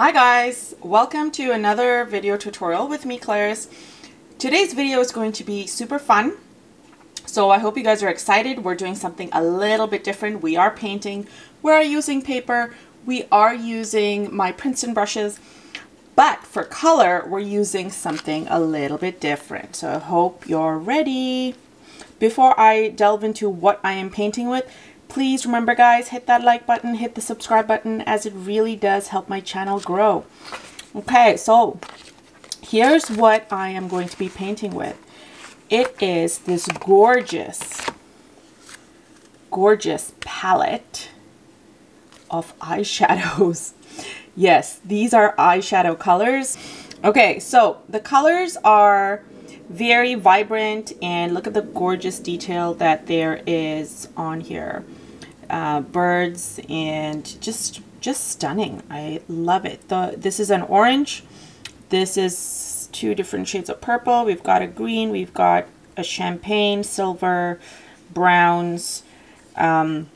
Hi guys, welcome to another video tutorial with me, Clarice. Today's video is going to be super fun, so I hope you guys are excited. We're doing something a little bit different. We are painting, we're using paper, we are using my Princeton brushes, but for color we're using something a little bit different. So I hope you're ready. Before I delve into what I am painting with, please remember guys, hit that like button, hit the subscribe button, as it really does help my channel grow. Okay, so here's what I am going to be painting with. It is this gorgeous, gorgeous palette of eyeshadows. Yes, these are eyeshadow colors. Okay, so the colors are very vibrant, and look at the gorgeous detail that there is on here. Birds and just stunning. I love it. This is an orange. This is two different shades of purple. We've got a green. We've got a champagne, silver, browns, and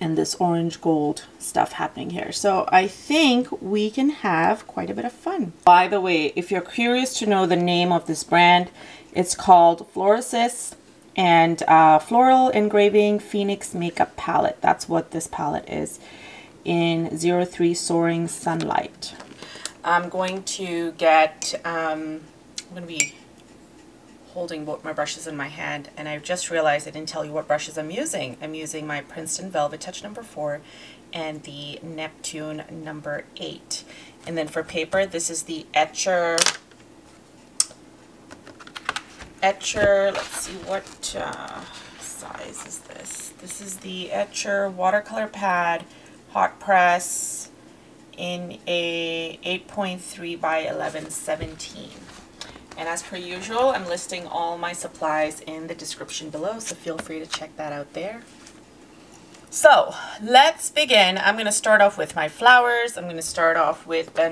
this orange gold stuff happening here. So I think we can have quite a bit of fun. By the way, if you're curious to know the name of this brand, it's called Florasis and Floral Engraving Phoenix Makeup Palette. That's what this palette is, in 03 Soaring Sunlight. I'm going to get, I'm going to be holding both my brushes in my hand, and I've just realized I didn't tell you what brushes I'm using. I'm using my Princeton Velvet Touch #4 and the Neptune #8. And then for paper, this is the Etcher, let's see what size is this. This is the Etcher watercolor pad, hot press, in a 8.3 by 11/17. And as per usual, I'm listing all my supplies in the description below, so feel free to check that out there. So let's begin. I'm going to start off with my flowers. I'm going to start off with the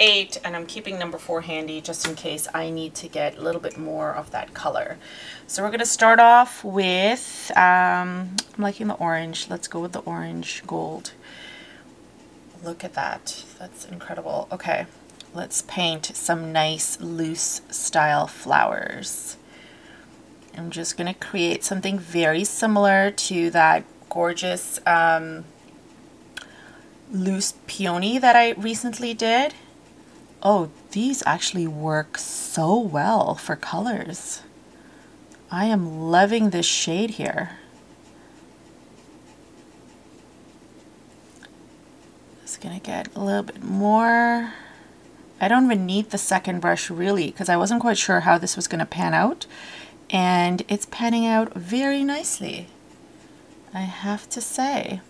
#8, and I'm keeping #4 handy just in case I need to get a little bit more of that color. So we're going to start off with, I'm liking the orange. Let's go with the orange gold. Look at that. That's incredible. Okay. Let's paint some nice loose style flowers. I'm just going to create something very similar to that gorgeous loose peony that I recently did. Oh, these actually work so well for colors. I am loving this shade here. Just going to get a little bit more. I don't even need the second brush really, because I wasn't quite sure how this was going to pan out, and it's panning out very nicely, I have to say.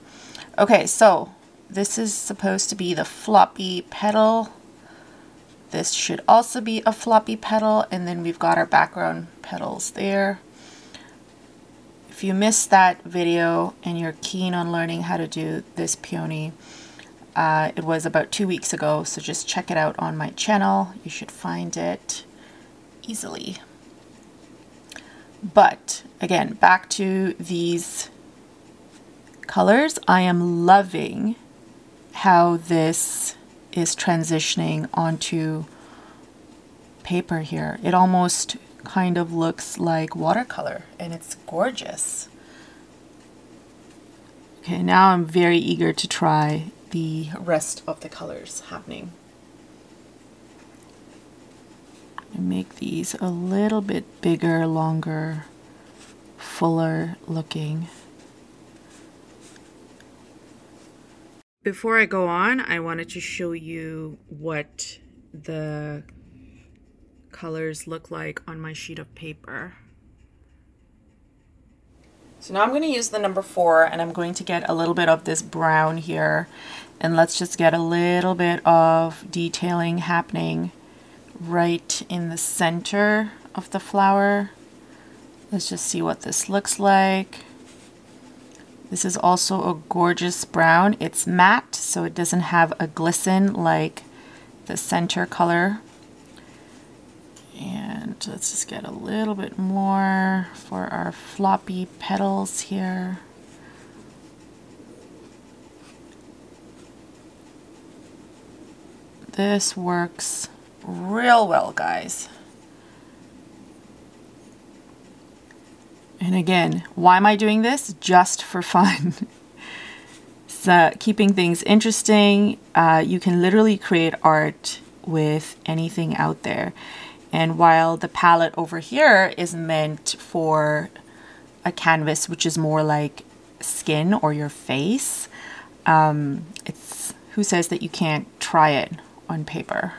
Okay, so this is supposed to be the floppy petal. This should also be a floppy petal, and then we've got our background petals there. If you missed that video and you're keen on learning how to do this peony, it was about 2 weeks ago, so just check it out on my channel. You should find it easily. But again, back to these colors. I am loving how this is transitioning onto paper here. It almost kind of looks like watercolor, and it's gorgeous. Okay, now I'm very eager to try the rest of the colors happening. Make these a little bit bigger, longer, fuller looking. Before I go on, I wanted to show you what the colors look like on my sheet of paper. So now I'm going to use the #4, and I'm going to get a little bit of this brown here, and let's just get a little bit of detailing happening right in the center of the flower. Let's just see what this looks like. This is also a gorgeous brown. It's matte, so it doesn't have a glisten like the center color. And let's just get a little bit more for our floppy petals here. This works real well, guys. And again, why am I doing this? Just for fun. So keeping things interesting. You can literally create art with anything out there. And while the palette over here is meant for a canvas, which is more like skin or your face, it's, who says that you can't try it on paper?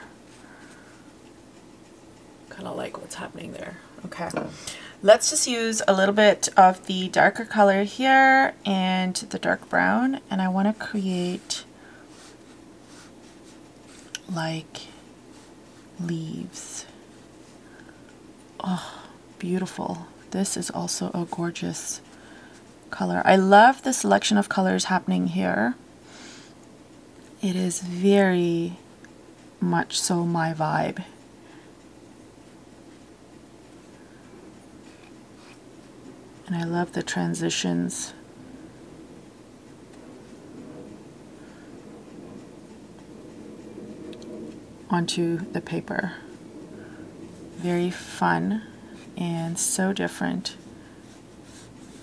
Kind of like what's happening there. Okay. Let's just use a little bit of the darker color here and the dark brown, and I want to create like leaves. Oh, beautiful. This is also a gorgeous color. I love the selection of colors happening here. It is very much so my vibe. And I love the transitions. Onto the paper. Very fun and so different.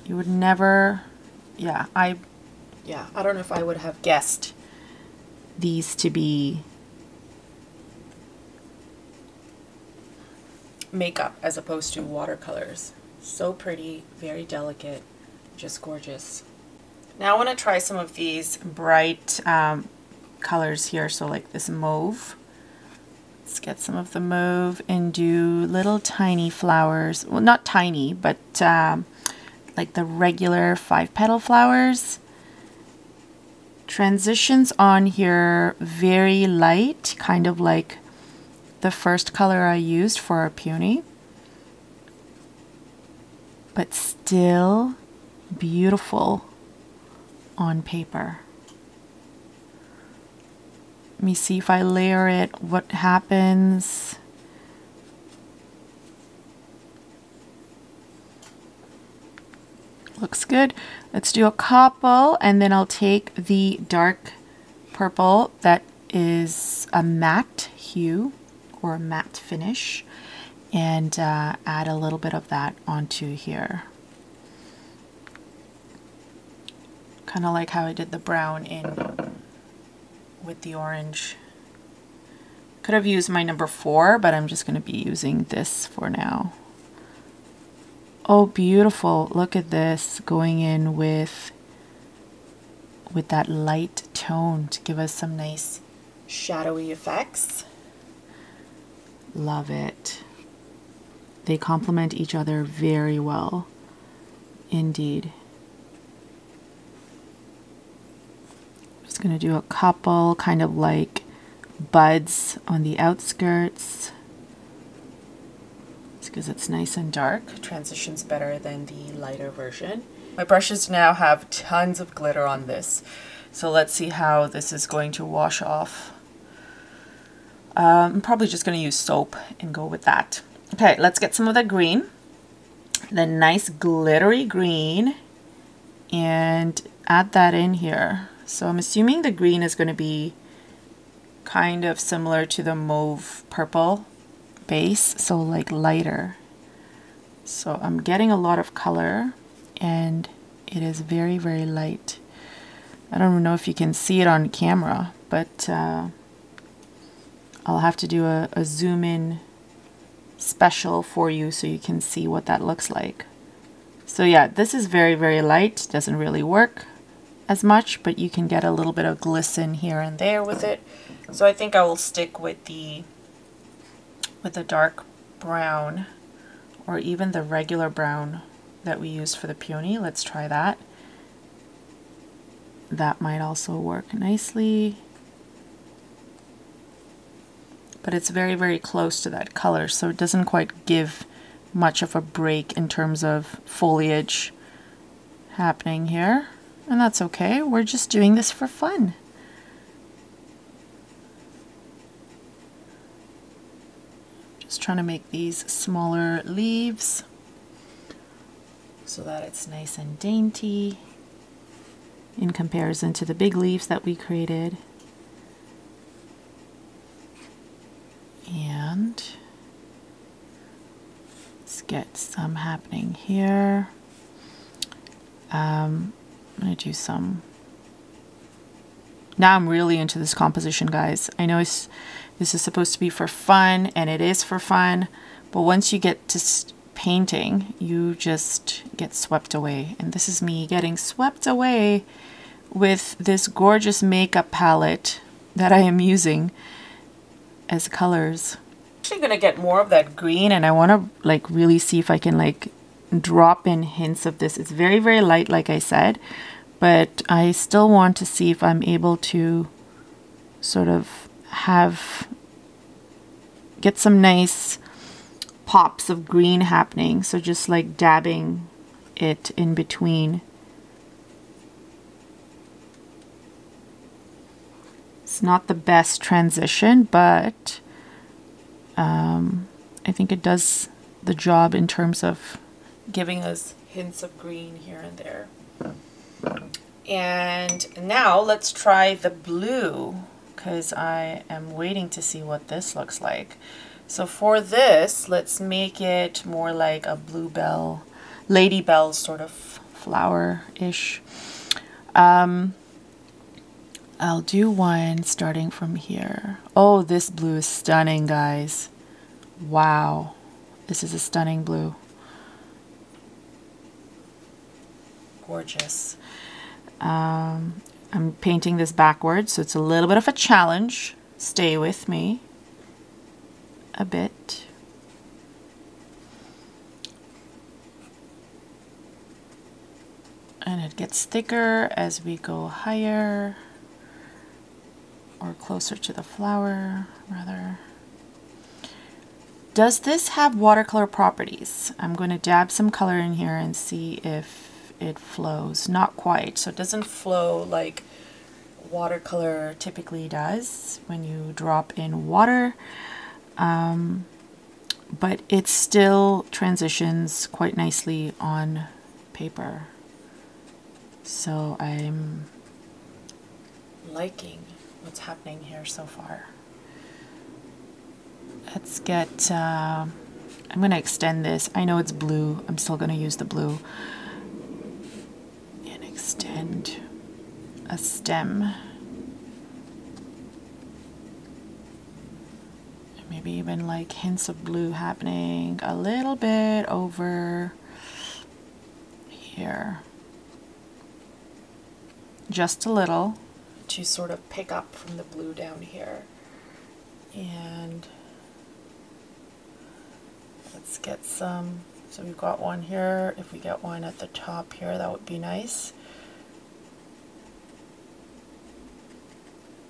You would never, I don't know if I would have guessed these to be makeup as opposed to watercolors. So pretty, very delicate, just gorgeous. Now I want to try some of these bright colors here. So like this mauve. Let's get some of the mauve and do little tiny flowers. Well, not tiny, but like the regular 5-petal flowers. Transitions on here, very light, kind of like the first color I used for our peony. But still beautiful on paper. Let me see if I layer it, what happens. Looks good. Let's do a couple, and then I'll take the dark purple that is a matte hue or a matte finish, and add a little bit of that onto here. Kind of like how I did the brown in with the orange. Could have used my number 4, but I'm just going to be using this for now. Oh, beautiful. Look at this going in with that light tone to give us some nice shadowy effects. Love it. They complement each other very well, indeed. Just going to do a couple, kind of like buds on the outskirts. It's because it's nice and dark. Transitions better than the lighter version. My brushes now have tons of glitter on this, so let's see how this is going to wash off. I'm probably just going to use soap and go with that. Okay, let's get some of the green, the nice glittery green, and add that in here. So I'm assuming the green is going to be kind of similar to the mauve purple base, so like lighter. So I'm getting a lot of color, and it is very, very light. I don't know if you can see it on camera, but I'll have to do a zoom in special for you so you can see what that looks like. So yeah, this is very, very light. Doesn't really work as much, but you can get a little bit of glisten here and there with it. So I think I will stick with the dark brown, or even the regular brown that we used for the peony. Let's try that. That might also work nicely. But it's very, very close to that color, so it doesn't quite give much of a break in terms of foliage happening here. And that's okay. We're just doing this for fun. Just trying to make these smaller leaves so that it's nice and dainty in comparison to the big leaves that we created. happening here. I'm going to do some. Now I'm really into this composition, guys. I know this is supposed to be for fun, and it is for fun, but once you get to painting, you just get swept away. And this is me getting swept away with this gorgeous makeup palette that I am using as colors. I'm actually going to get more of that green, and I want to like really see if I can like drop in hints of this. It's very, very light, like I said, but I still want to see if I'm able to sort of get some nice pops of green happening. So just like dabbing it in between. It's not the best transition, but I think it does the job in terms of giving us hints of green here and there. And now let's try the blue, because I am waiting to see what this looks like. So for this, let's make it more like a bluebell, ladybell sort of flower-ish. I'll do one starting from here. Oh, this blue is stunning, guys. Wow, this is a stunning blue. Gorgeous. I'm painting this backwards, so it's a little bit of a challenge. Stay with me a bit. And it gets thicker as we go higher or closer to the flower, rather. Does this have watercolor properties? I'm going to dab some color in here and see if it flows. Not quite. So it doesn't flow like watercolor typically does when you drop in water, but it still transitions quite nicely on paper. So I'm liking what's happening here so far. Let's get I'm going to extend this. I know it's blue. I'm still going to use the blue. Extend a stem, maybe even like hints of blue happening a little bit over here, just a little, to sort of pick up from the blue down here. And let's get some. So we've got one here. If we get one at the top here, that would be nice.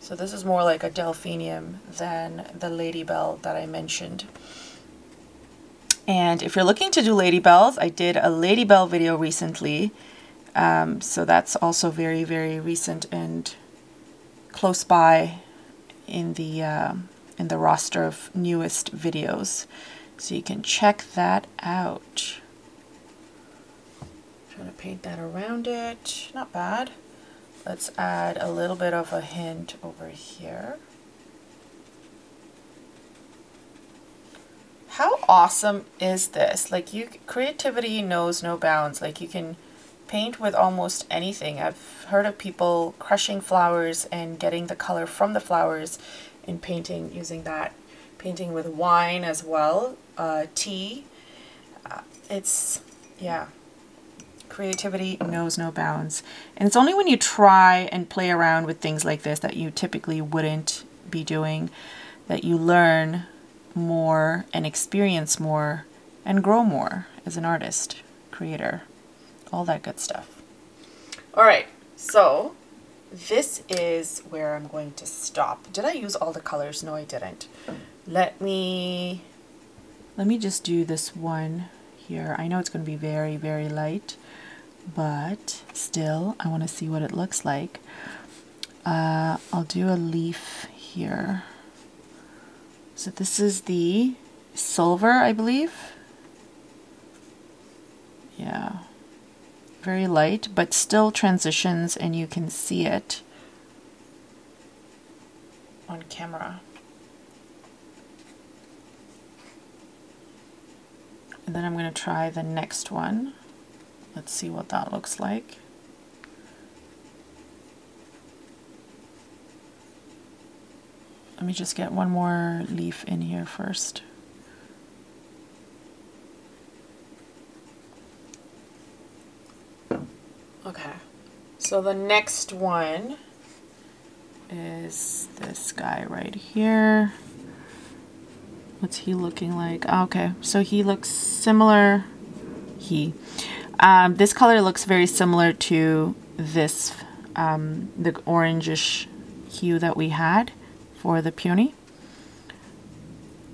So this is more like a delphinium than the ladybell that I mentioned. And if you're looking to do ladybells, I did a ladybell video recently. So that's also very, very recent and close by in the roster of newest videos. So you can check that out. Try to paint that around it. Not bad. Let's add a little bit of a hint over here. How awesome is this? Like, you, creativity knows no bounds. Like, you can paint with almost anything. I've heard of people crushing flowers and getting the color from the flowers and painting using that. Painting with wine as well, tea. It's, yeah. Creativity knows no bounds. And it's only when you try and play around with things like this that you typically wouldn't be doing, that you learn more and experience more and grow more as an artist, creator, all that good stuff. All right, so this is where I'm going to stop. Did I use all the colors? No, I didn't. Let me just do this one here. I know it's going to be very, very light, but still, I want to see what it looks like. I'll do a leaf here. So this is the silver, I believe. Yeah, very light, but still transitions, and you can see it on camera. And then I'm going to try the next one. Let's see what that looks like. Let me just get one more leaf in here first. Okay, so the next one is this guy right here. What's he looking like? Okay, so he looks similar. This color looks very similar to this, the orangish hue that we had for the peony,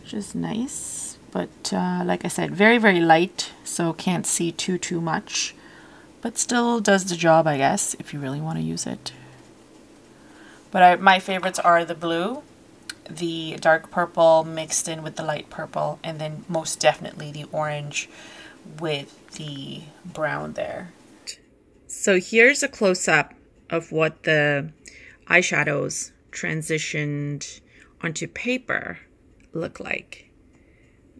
which is nice. But like I said, very, very light, so can't see too much. But still does the job, I guess, if you really want to use it. But my favorites are the blue, the dark purple mixed in with the light purple, and then most definitely the orange with the brown there. So here's a close-up of what the eyeshadows transitioned onto paper look like.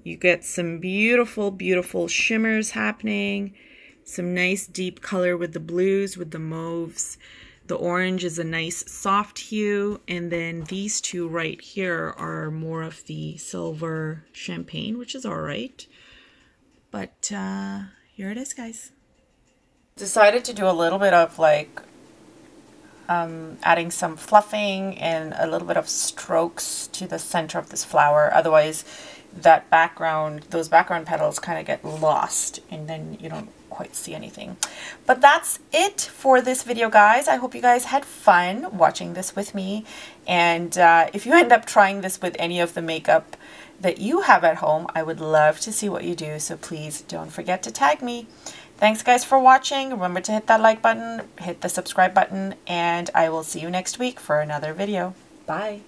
You get some beautiful, beautiful shimmers happening. Some nice deep color with the blues, with the mauves. The orange is a nice soft hue. And then these two right here are more of the silver champagne, which is all right. But here it is, guys. Decided to do a little bit of like adding some fluffing and a little bit of strokes to the center of this flower. Otherwise, that background, those background petals kind of get lost and then you don't quite see anything. But that's it for this video, guys. I hope you guys had fun watching this with me, and if you end up trying this with any of the makeup that you have at home, I would love to see what you do, so please don't forget to tag me. Thanks guys for watching. Remember to hit that like button, hit the subscribe button, and I will see you next week for another video. Bye.